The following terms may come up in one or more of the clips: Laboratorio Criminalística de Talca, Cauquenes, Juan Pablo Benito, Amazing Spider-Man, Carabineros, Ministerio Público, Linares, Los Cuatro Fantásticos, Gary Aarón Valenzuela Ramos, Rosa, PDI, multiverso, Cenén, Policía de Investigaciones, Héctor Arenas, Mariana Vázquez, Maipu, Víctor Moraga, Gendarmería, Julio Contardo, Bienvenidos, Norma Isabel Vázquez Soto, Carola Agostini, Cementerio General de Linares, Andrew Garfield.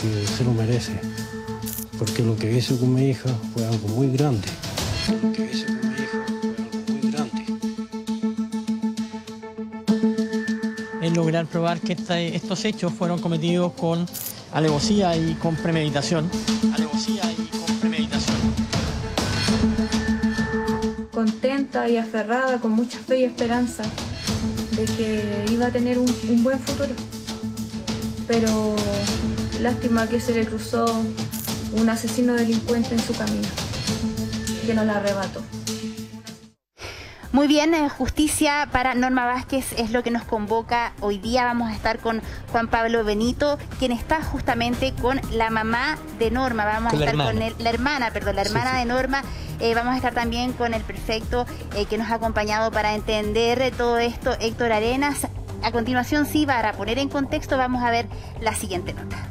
Que se lo merece, porque lo que hizo con mi hija fue algo muy grande. Lo que hizo con mi hija fue algo muy grande. Es lograr probar que estos hechos fueron cometidos con alevosía y con premeditación. Alevosía y con premeditación. Contenta y aferrada, con mucha fe y esperanza de que iba a tener un buen futuro. Pero lástima que se le cruzó un asesino delincuente en su camino, que nos la arrebató. Muy bien, justicia para Norma Vázquez es lo que nos convoca hoy día. Vamos a estar con Juan Pablo Benito, quien está justamente con la mamá de Norma. Vamos a estar con la hermana de Norma. Vamos a estar también con el prefecto que nos ha acompañado para entender todo esto, Héctor Arenas. A continuación, sí, para poner en contexto, vamos a ver la siguiente nota.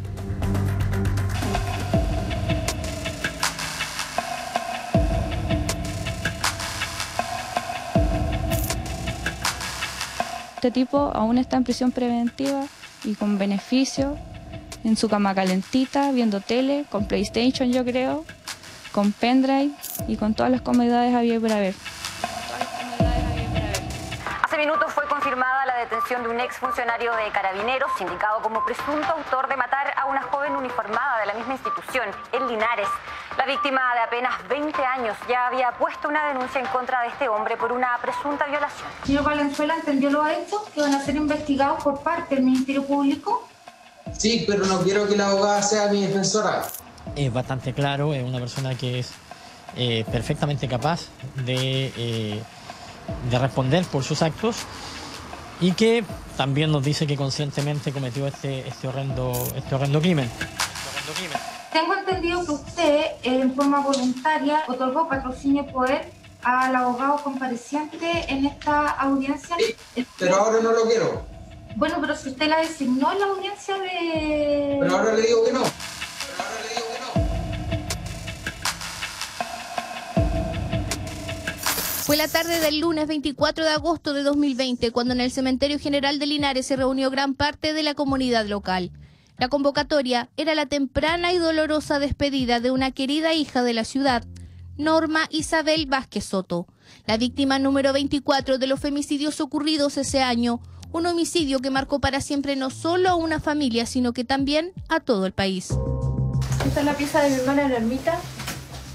Este tipo aún está en prisión preventiva y con beneficio, en su cama calentita, viendo tele, con PlayStation yo creo, con pendrive y con todas las comodidades había para ver. Hace minutos fue confirmada la detención de un exfuncionario de Carabineros, indicado como presunto autor de matar a una joven uniformada de la misma institución, en Linares. La víctima de apenas 20 años ya había puesto una denuncia en contra de este hombre por una presunta violación. El señor Valenzuela entendió los hechos que van a ser investigados por parte del Ministerio Público. Sí, pero no quiero que la abogada sea mi defensora. Es bastante claro, es una persona que es perfectamente capaz de responder por sus actos y que también nos dice que conscientemente cometió este horrendo crimen. Tengo entendido que usted, en forma voluntaria, otorgó patrocinio poder al abogado compareciente en esta audiencia. Sí, pero ahora no lo quiero. Bueno, pero si usted la designó en la audiencia de... Pero ahora le digo que no. Fue la tarde del lunes 24 de agosto de 2020 cuando en el Cementerio General de Linares se reunió gran parte de la comunidad local. La convocatoria era la temprana y dolorosa despedida de una querida hija de la ciudad, Norma Isabel Vázquez Soto, la víctima número 24 de los femicidios ocurridos ese año, un homicidio que marcó para siempre no solo a una familia, sino que también a todo el país. Esta es la pieza de mi hermana la ermita,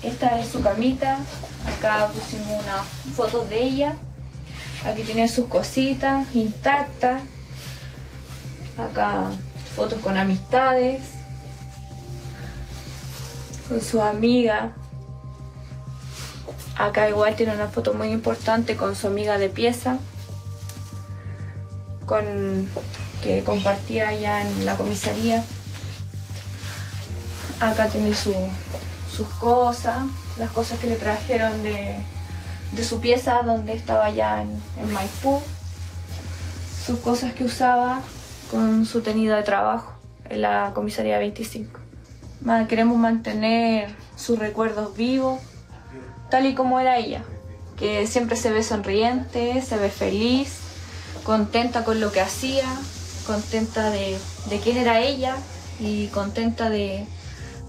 esta es su camita, acá pusimos unas fotos de ella, aquí tiene sus cositas intactas, acá fotos con amistades, con su amiga. Acá igual tiene una foto muy importante con su amiga de pieza, que compartía allá en la comisaría. Acá tiene sus cosas, las cosas que le trajeron de su pieza donde estaba allá en Maipú, sus cosas que usaba con su tenida de trabajo en la comisaría 25. Queremos mantener sus recuerdos vivos, tal y como era ella, que siempre se ve sonriente, se ve feliz, contenta con lo que hacía, contenta de quién era ella y contenta de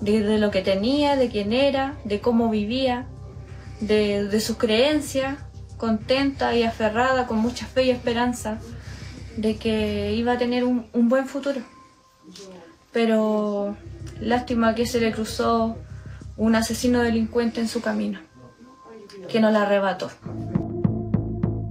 lo que tenía, de quién era, de cómo vivía, de sus creencias, contenta y aferrada con mucha fe y esperanza de que iba a tener un buen futuro. Pero lástima que se le cruzó un asesino delincuente en su camino, que nos la arrebató.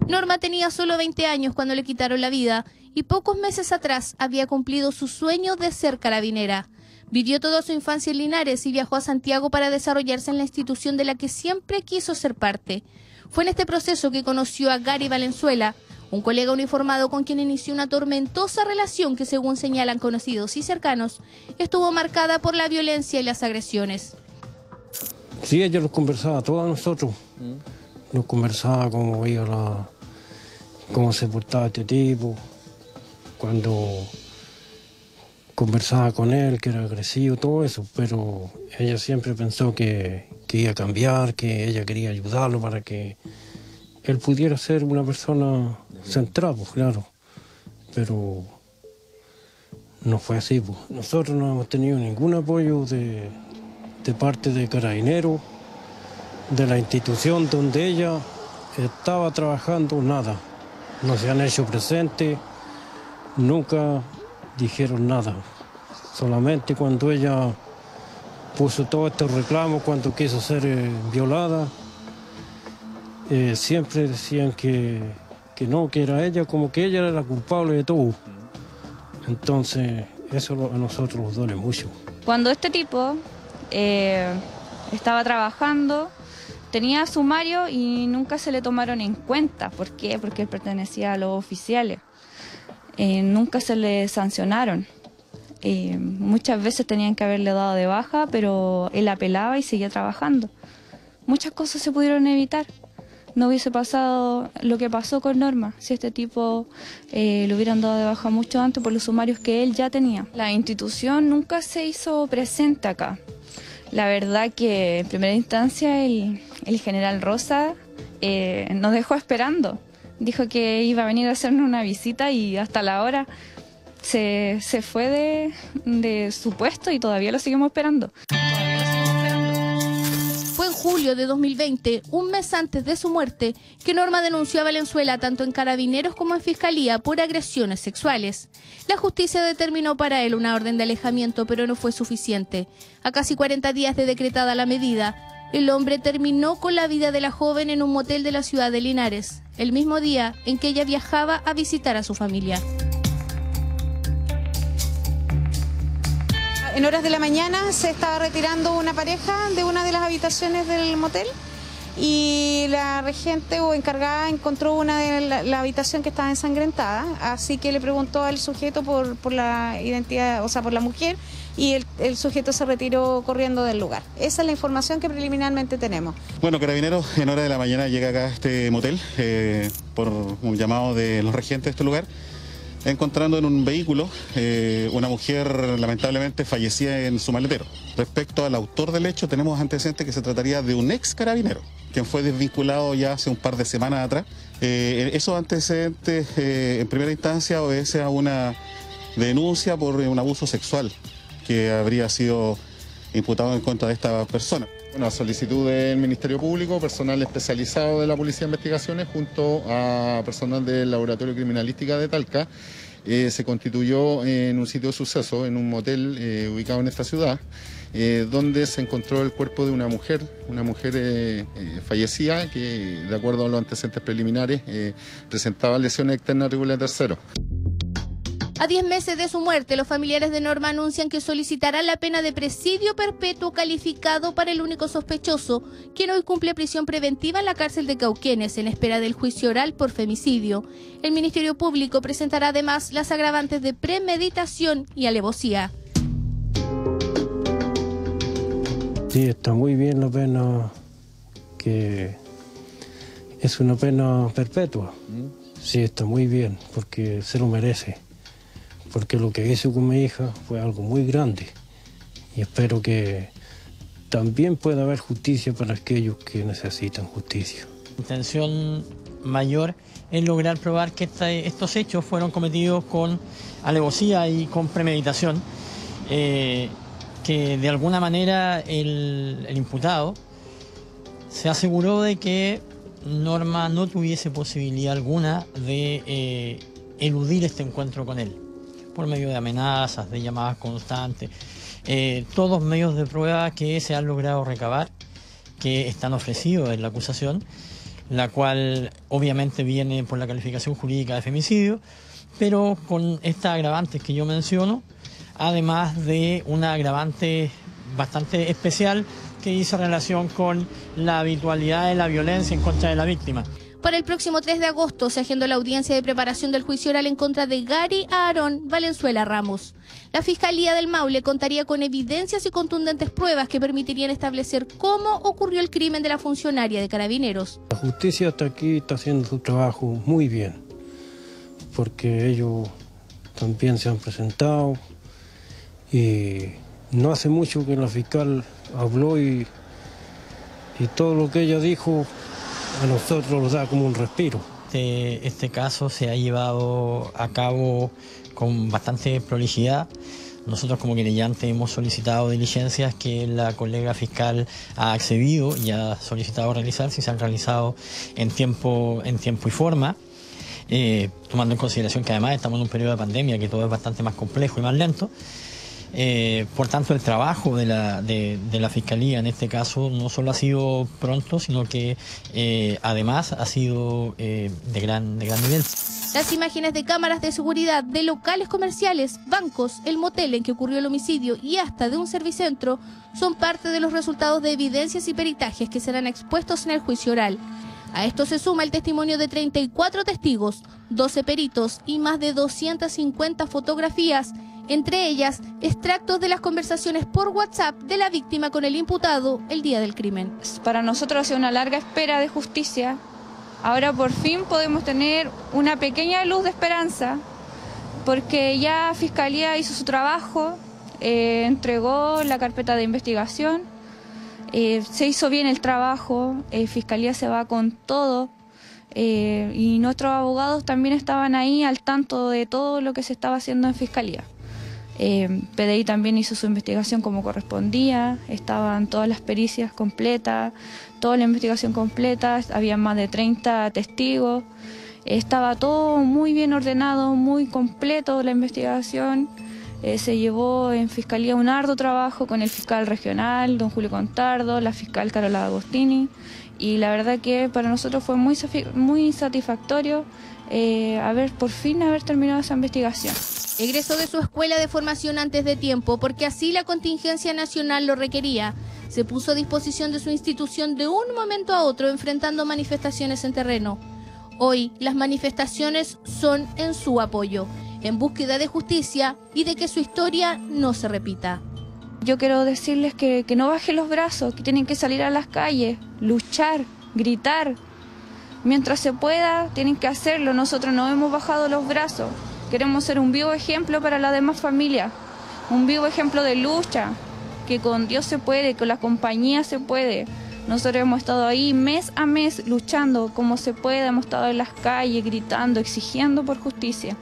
Norma tenía solo 20 años cuando le quitaron la vida y pocos meses atrás había cumplido su sueño de ser carabinera. Vivió toda su infancia en Linares y viajó a Santiago para desarrollarse en la institución de la que siempre quiso ser parte. Fue en este proceso que conoció a Gary Valenzuela, un colega uniformado con quien inició una tormentosa relación que, según señalan conocidos y cercanos, estuvo marcada por la violencia y las agresiones. Sí, ella los conversaba, todos nosotros. Nos conversaba cómo se portaba este tipo, cuando conversaba con él, que era agresivo, todo eso. Pero ella siempre pensó que iba a cambiar, que ella quería ayudarlo para que él pudiera ser una persona centrada, pues, claro. Pero no fue así, pues. Nosotros no hemos tenido ningún apoyo de parte de Carabineros, de la institución donde ella estaba trabajando, nada. No se han hecho presentes, nunca dijeron nada. Solamente cuando ella puso todos estos reclamos, cuando quiso ser violada, siempre decían que no, que era ella, como que ella era la culpable de todo. Entonces, eso a nosotros nos duele mucho. Cuando este tipo estaba trabajando, tenía sumario y nunca se le tomaron en cuenta. ¿Por qué? Porque él pertenecía a los oficiales. Nunca se le sancionaron. Muchas veces tenían que haberle dado de baja, pero él apelaba y seguía trabajando. Muchas cosas se pudieron evitar. No hubiese pasado lo que pasó con Norma si este tipo lo hubieran dado de baja mucho antes por los sumarios que él ya tenía. La institución nunca se hizo presente acá. La verdad que en primera instancia el general Rosa nos dejó esperando. Dijo que iba a venir a hacernos una visita y hasta la hora se fue de su puesto y todavía lo seguimos esperando. Fue en julio de 2020, un mes antes de su muerte, que Norma denunció a Valenzuela tanto en Carabineros como en Fiscalía por agresiones sexuales. La justicia determinó para él una orden de alejamiento, pero no fue suficiente. A casi 40 días de decretada la medida, el hombre terminó con la vida de la joven en un motel de la ciudad de Linares, el mismo día en que ella viajaba a visitar a su familia. En horas de la mañana se estaba retirando una pareja de una de las habitaciones del motel y la regente o encargada encontró una de la habitación que estaba ensangrentada, así que le preguntó al sujeto por la identidad, o sea, por la mujer, y el sujeto se retiró corriendo del lugar. Esa es la información que preliminarmente tenemos. Bueno, Carabineros en horas de la mañana llega acá a este motel por un llamado de los regentes de este lugar, encontrando en un vehículo una mujer lamentablemente fallecida en su maletero. Respecto al autor del hecho, tenemos antecedentes que se trataría de un ex carabinero, quien fue desvinculado ya hace un par de semanas atrás. Esos antecedentes en primera instancia obedece a una denuncia por un abuso sexual que habría sido imputado en contra de esta persona. Bueno, a solicitud del Ministerio Público, personal especializado de la Policía de Investigaciones junto a personal del Laboratorio Criminalística de Talca, se constituyó en un sitio de suceso, en un motel ubicado en esta ciudad, donde se encontró el cuerpo de una mujer fallecida que, de acuerdo a los antecedentes preliminares, presentaba lesiones externas regulares terceros. A 10 meses de su muerte, los familiares de Norma anuncian que solicitarán la pena de presidio perpetuo calificado para el único sospechoso, quien hoy cumple prisión preventiva en la cárcel de Cauquenes, en espera del juicio oral por femicidio. El Ministerio Público presentará además las agravantes de premeditación y alevosía. Sí, está muy bien la pena, que es una pena perpetua. Sí, está muy bien, porque se lo merece. Porque lo que hizo con mi hija fue algo muy grande y espero que también pueda haber justicia para aquellos que necesitan justicia. La intención mayor es lograr probar que estos hechos fueron cometidos con alevosía y con premeditación, que de alguna manera el imputado se aseguró de que Norma no tuviese posibilidad alguna de eludir este encuentro con él, por medio de amenazas, de llamadas constantes, todos medios de prueba que se han logrado recabar, que están ofrecidos en la acusación, la cual obviamente viene por la calificación jurídica de femicidio, pero con estas agravantes que yo menciono, además de una agravante bastante especial que hizo relación con la habitualidad de la violencia en contra de la víctima. Para el próximo 3 de agosto se agendó la audiencia de preparación del juicio oral en contra de Gary Aarón Valenzuela Ramos. La Fiscalía del Maule contaría con evidencias y contundentes pruebas que permitirían establecer cómo ocurrió el crimen de la funcionaria de Carabineros. La justicia hasta aquí está haciendo su trabajo muy bien, porque ellos también se han presentado y no hace mucho que la fiscal habló y todo lo que ella dijo a nosotros nos da como un respiro. Este caso se ha llevado a cabo con bastante prolijidad. Nosotros como querellantes hemos solicitado diligencias que la colega fiscal ha accedido y ha solicitado realizarse y se han realizado en tiempo y forma, tomando en consideración que además estamos en un periodo de pandemia que todo es bastante más complejo y más lento. Por tanto, el trabajo de la Fiscalía en este caso no solo ha sido pronto, sino que además ha sido de gran nivel. Las imágenes de cámaras de seguridad de locales comerciales, bancos, el motel en que ocurrió el homicidio y hasta de un servicentro son parte de los resultados de evidencias y peritajes que serán expuestos en el juicio oral. A esto se suma el testimonio de 34 testigos, 12 peritos y más de 250 fotografías, entre ellas, extractos de las conversaciones por WhatsApp de la víctima con el imputado el día del crimen. Para nosotros ha sido una larga espera de justicia. Ahora por fin podemos tener una pequeña luz de esperanza, porque ya Fiscalía hizo su trabajo, entregó la carpeta de investigación, se hizo bien el trabajo, Fiscalía se va con todo. Y nuestros abogados también estaban ahí al tanto de todo lo que se estaba haciendo en Fiscalía. PDI también hizo su investigación como correspondía, estaban todas las pericias completas, toda la investigación completa, había más de 30 testigos, estaba todo muy bien ordenado, muy completo la investigación. Se llevó en Fiscalía un arduo trabajo con el fiscal regional, don Julio Contardo, la fiscal Carola Agostini, y la verdad que para nosotros fue muy satisfactorio por fin haber terminado esa investigación. Egresó de su escuela de formación antes de tiempo porque así la contingencia nacional lo requería. Se puso a disposición de su institución de un momento a otro enfrentando manifestaciones en terreno. Hoy las manifestaciones son en su apoyo, en búsqueda de justicia y de que su historia no se repita. Yo quiero decirles que no bajen los brazos, que tienen que salir a las calles, luchar, gritar. Mientras se pueda, tienen que hacerlo. Nosotros no hemos bajado los brazos. Queremos ser un vivo ejemplo para las demás familias, un vivo ejemplo de lucha, que con Dios se puede, con la compañía se puede. Nosotros hemos estado ahí mes a mes luchando como se puede, hemos estado en las calles gritando, exigiendo por justicia.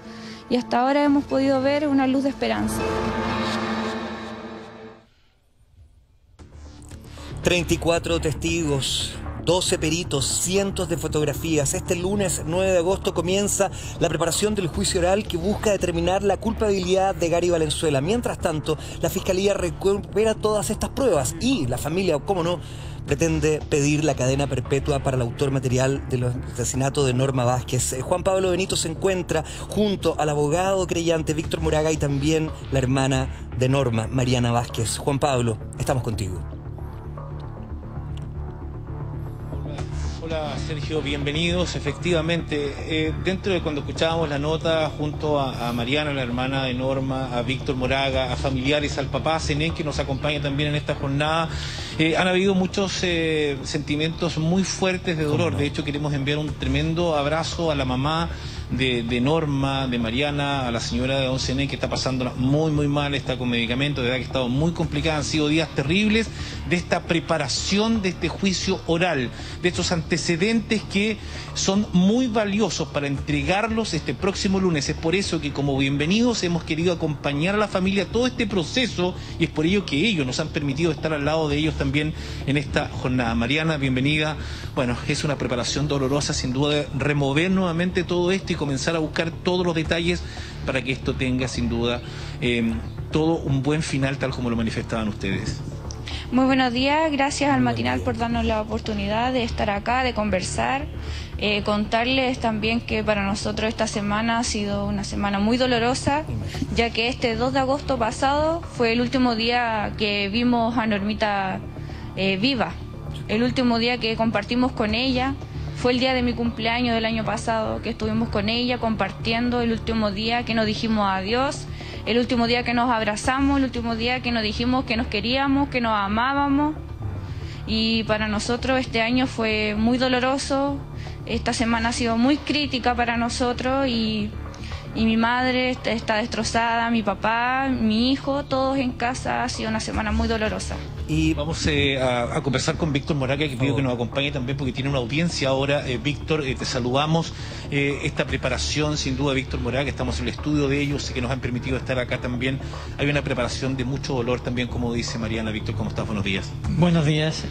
Y hasta ahora hemos podido ver una luz de esperanza. 34 testigos, 12 peritos, cientos de fotografías. Este lunes 9 de agosto comienza la preparación del juicio oral que busca determinar la culpabilidad de Gary Valenzuela. Mientras tanto, la Fiscalía recupera todas estas pruebas y la familia, cómo no, pretende pedir la cadena perpetua para el autor material del asesinato de Norma Vázquez. Juan Pablo Benito se encuentra junto al abogado creyente Víctor Moraga y también la hermana de Norma, Mariana Vázquez. Juan Pablo, estamos contigo. Hola Sergio, bienvenidos. Efectivamente, dentro de cuando escuchábamos la nota junto a Mariana, la hermana de Norma, a Víctor Moraga, a familiares, al papá Cenén, que nos acompaña también en esta jornada, han habido muchos sentimientos muy fuertes de dolor. De hecho, queremos enviar un tremendo abrazo a la mamá de Norma, de Mariana, a la señora de don Cenén, que está pasándola muy mal, está con medicamentos, de verdad que ha estado muy complicada. Han sido días terribles de esta preparación de este juicio oral, de estos antecedentes que son muy valiosos para entregarlos este próximo lunes. Es por eso que como bienvenidos hemos querido acompañar a la familia todo este proceso y es por ello que ellos nos han permitido estar al lado de ellos también en esta jornada. Mariana, bienvenida. Bueno, es una preparación dolorosa sin duda, remover nuevamente todo esto y comenzar a buscar todos los detalles para que esto tenga sin duda todo un buen final tal como lo manifestaban ustedes. Muy buenos días, gracias al matinal por darnos la oportunidad de estar acá, de conversar, contarles también que para nosotros esta semana ha sido una semana muy dolorosa, ya que este 2 de agosto pasado fue el último día que vimos a Normita viva, el último día que compartimos con ella. Fue el día de mi cumpleaños del año pasado que estuvimos con ella compartiendo, el último día que nos dijimos adiós, el último día que nos abrazamos, el último día que nos dijimos que nos queríamos, que nos amábamos. Y para nosotros este año fue muy doloroso, esta semana ha sido muy crítica para nosotros y y mi madre está destrozada, mi papá, mi hijo, todos en casa. Ha sido una semana muy dolorosa. Y vamos a conversar con Víctor Moraga, que pido que nos acompañe también porque tiene una audiencia ahora. Víctor, te saludamos. Esta preparación, sin duda, Víctor Moraga, estamos en el estudio de ellos, que nos han permitido estar acá también. Hay una preparación de mucho dolor también, como dice Mariana. Víctor, ¿cómo estás? Buenos días. Buenos días.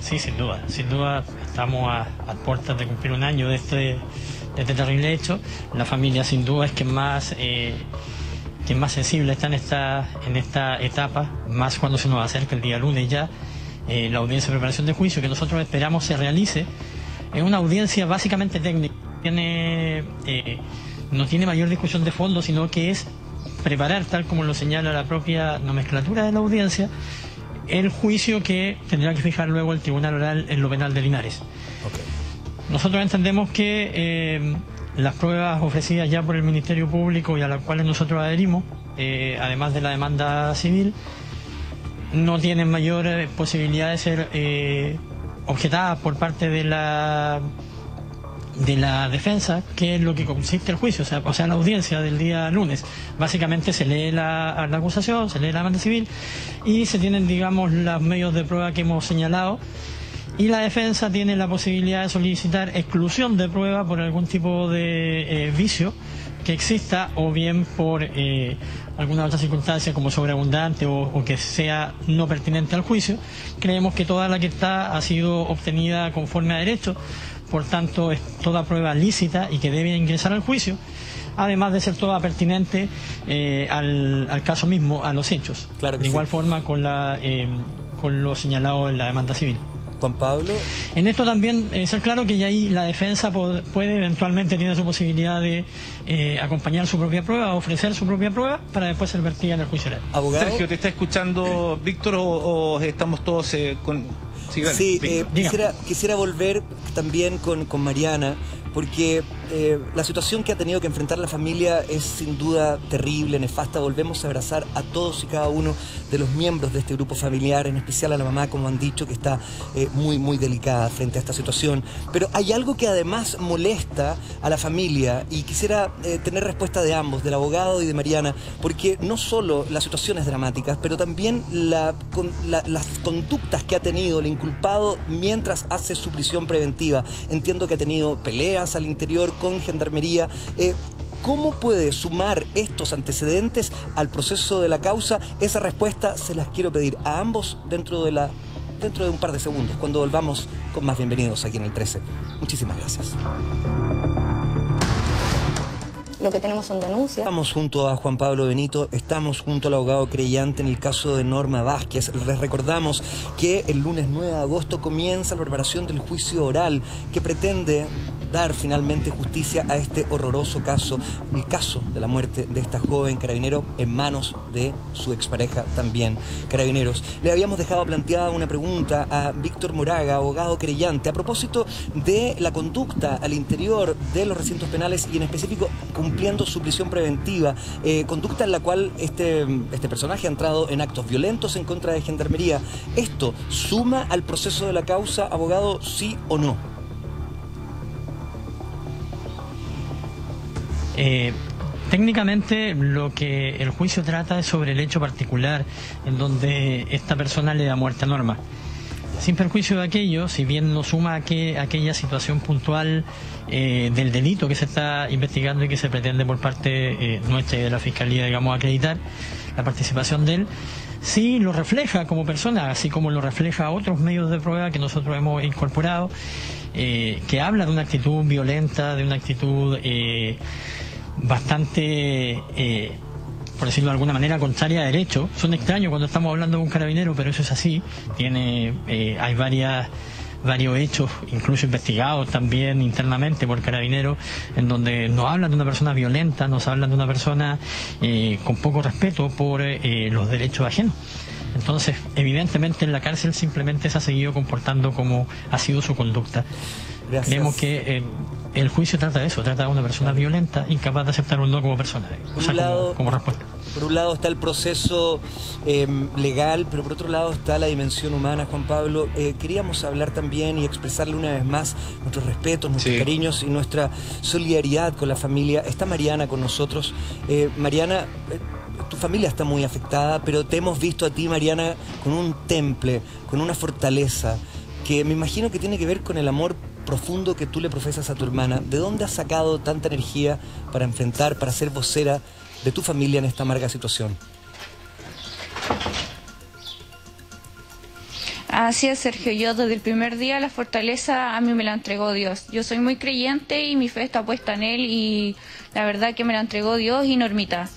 Sí, sin duda. Sin duda, estamos a puertas de cumplir un año de este terrible hecho. La familia, sin duda, es que más sensible está en esta etapa, más cuando se nos acerca el día lunes ya, la audiencia de preparación de juicio, que nosotros esperamos se realice. Es una audiencia básicamente técnica, no tiene mayor discusión de fondo, sino que es preparar, tal como lo señala la propia nomenclatura de la audiencia, el juicio que tendrá que fijar luego el Tribunal Oral en lo penal de Linares. Okay. Nosotros entendemos que las pruebas ofrecidas ya por el Ministerio Público y a las cuales nosotros adherimos, además de la demanda civil, no tienen mayor posibilidad de ser objetadas por parte de la defensa, que es lo que consiste el juicio, o sea, la audiencia del día lunes. Básicamente se lee la acusación, se lee la demanda civil y se tienen, digamos, los medios de prueba que hemos señalado. Y la defensa tiene la posibilidad de solicitar exclusión de prueba por algún tipo de vicio que exista, o bien por alguna otra circunstancia como sobreabundante o que sea no pertinente al juicio. Creemos que toda la que está ha sido obtenida conforme a derecho, por tanto es toda prueba lícita y que debe ingresar al juicio, además de ser toda pertinente al caso mismo, a los hechos. Claro que de igual forma con lo señalado en la demanda civil. Juan Pablo. En esto también ser claro que ya ahí la defensa puede eventualmente tener su posibilidad de acompañar su propia prueba, ofrecer su propia prueba para después ser vertida en el juicio oral. ¿Abogado? Sergio, ¿te está escuchando Víctor o estamos todos con...? Sí, vale. Sí, quisiera volver también con Mariana, porque la situación que ha tenido que enfrentar la familia es sin duda terrible, nefasta. Volvemos a abrazar a todos y cada uno de los miembros de este grupo familiar, en especial a la mamá, como han dicho, que está muy, muy delicada frente a esta situación. Pero hay algo que además molesta a la familia, y quisiera tener respuesta de ambos, del abogado y de Mariana, porque no solo las situaciones dramáticas, pero también las conductas que ha tenido el inculpado mientras hace su prisión preventiva. Entiendo que ha tenido peleas al interior con Gendarmería. ¿Cómo puede sumar estos antecedentes al proceso de la causa? Esa respuesta se las quiero pedir a ambos dentro de un par de segundos, cuando volvamos con más Bienvenidos aquí en el 13. Muchísimas gracias. Lo que tenemos son denuncias. Estamos junto a Juan Pablo Benito, estamos junto al abogado creyente en el caso de Norma Vázquez. Les recordamos que el lunes 9 de agosto comienza la preparación del juicio oral que pretende dar finalmente justicia a este horroroso caso, el caso de la muerte de esta joven carabinero en manos de su expareja también, Carabineros. Le habíamos dejado planteada una pregunta a Víctor Moraga, abogado querellante, a propósito de la conducta al interior de los recintos penales y en específico cumpliendo su prisión preventiva, conducta en la cual este personaje ha entrado en actos violentos en contra de Gendarmería. ¿Esto suma al proceso de la causa, abogado, sí o no? Técnicamente lo que el juicio trata es sobre el hecho particular en donde esta persona le da muerte a Norma. Sin perjuicio de aquello, si bien no suma aquella situación puntual del delito que se está investigando y que se pretende por parte nuestra y de la Fiscalía, digamos, acreditar la participación de él, sí lo refleja como persona, así como lo refleja otros medios de prueba que nosotros hemos incorporado, que habla de una actitud violenta, de una actitud bastante, por decirlo de alguna manera, contraria a derecho. Son extraños cuando estamos hablando de un carabinero, pero eso es así. Hay varios hechos, incluso investigados también internamente por Carabineros, en donde nos hablan de una persona violenta, nos hablan de una persona con poco respeto por los derechos ajenos. Entonces, evidentemente en la cárcel simplemente se ha seguido comportando como ha sido su conducta. Gracias. Creemos que el juicio trata de eso, trata de una persona violenta, incapaz de aceptar un no como persona, o sea, como respuesta. Por un lado está el proceso legal, pero por otro lado está la dimensión humana, Juan Pablo. Queríamos hablar también y expresarle una vez más nuestros respetos, nuestros cariños y nuestra solidaridad con la familia. Está Mariana con nosotros. Mariana, tu familia está muy afectada, pero te hemos visto a ti, Mariana, con un temple, con una fortaleza, que me imagino que tiene que ver con el amor profundo que tú le profesas a tu hermana. ¿De dónde has sacado tanta energía para enfrentar, para ser vocera de tu familia en esta amarga situación? Así es, Sergio. Yo desde el primer día la fortaleza a mí me la entregó Dios. Yo soy muy creyente y mi fe está puesta en Él, y la verdad que me la entregó Dios y Normita.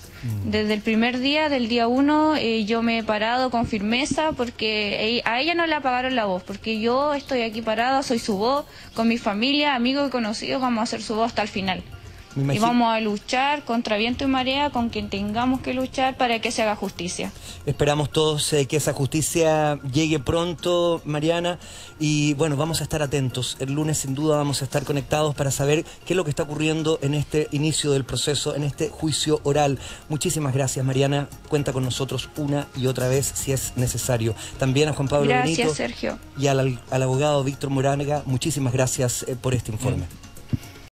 Desde el primer día, del día uno, yo me he parado con firmeza porque a ella no le apagaron la voz, porque yo estoy aquí parada, soy su voz, con mi familia, amigos y conocidos, vamos a hacer su voz hasta el final. Y vamos a luchar contra viento y marea, con quien tengamos que luchar para que se haga justicia. Esperamos todos que esa justicia llegue pronto, Mariana. Y bueno, vamos a estar atentos. El lunes sin duda vamos a estar conectados para saber qué es lo que está ocurriendo en este inicio del proceso, en este juicio oral. Muchísimas gracias, Mariana. Cuenta con nosotros una y otra vez si es necesario. También a Juan Pablo Benito, gracias, Sergio. Y al abogado Víctor Moraga, muchísimas gracias por este informe.